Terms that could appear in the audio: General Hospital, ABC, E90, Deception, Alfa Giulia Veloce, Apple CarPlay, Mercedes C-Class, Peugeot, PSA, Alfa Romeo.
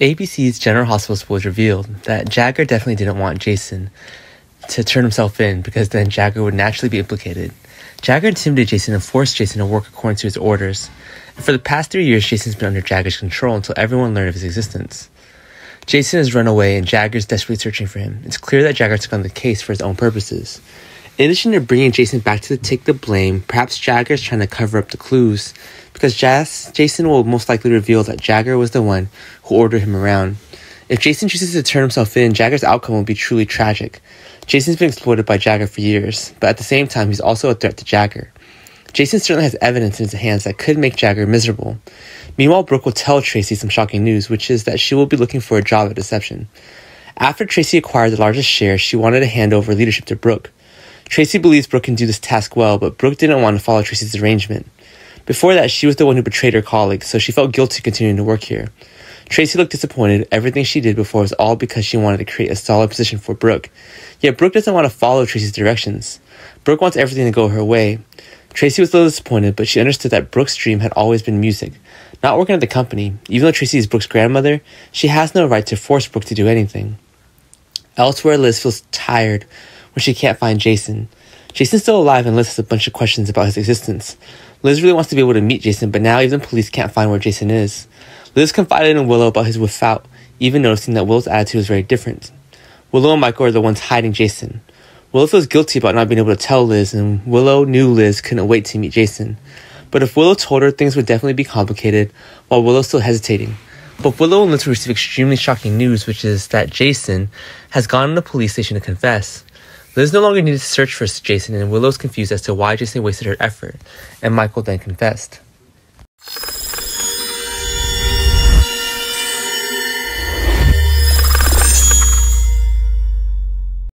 ABC's General Hospital was revealed that Jagger definitely didn't want Jason to turn himself in because then Jagger would naturally be implicated. Jagger intimidated Jason and forced Jason to work according to his orders. And for the past 3 years, Jason's been under Jagger's control until everyone learned of his existence. Jason has run away and Jagger's desperately searching for him. It's clear that Jagger took on the case for his own purposes. In addition to bringing Jason back to take the blame, perhaps Jagger is trying to cover up the clues, because Jason will most likely reveal that Jagger was the one who ordered him around. If Jason chooses to turn himself in, Jagger's outcome will be truly tragic. Jason's been exploited by Jagger for years, but at the same time, he's also a threat to Jagger. Jason certainly has evidence in his hands that could make Jagger miserable. Meanwhile, Brooke will tell Tracy some shocking news, which is that she will be looking for a job at Deception. After Tracy acquired the largest share, she wanted to hand over leadership to Brooke. Tracy believes Brooke can do this task well, but Brooke didn't want to follow Tracy's arrangement. Before that, she was the one who betrayed her colleagues, so she felt guilty continuing to work here. Tracy looked disappointed. Everything she did before was all because she wanted to create a solid position for Brooke. Yet Brooke doesn't want to follow Tracy's directions. Brooke wants everything to go her way. Tracy was a little disappointed, but she understood that Brooke's dream had always been music, not working at the company. Even though Tracy is Brooke's grandmother, she has no right to force Brooke to do anything. Elsewhere, Liz feels tired when she can't find Jason. Jason's still alive and Liz has a bunch of questions about his existence. Liz really wants to be able to meet Jason, but now even the police can't find where Jason is. Liz confided in Willow about his without, even noticing that Willow's attitude was very different. Willow and Michael are the ones hiding Jason. Willow feels guilty about not being able to tell Liz, and Willow knew Liz couldn't wait to meet Jason. But if Willow told her, things would definitely be complicated, while Willow's still hesitating. But Willow and Liz receive extremely shocking news, which is that Jason has gone to the police station to confess. Liz no longer needed to search for Jason, and Willow's confused as to why Jason wasted her effort, and Michael then confessed.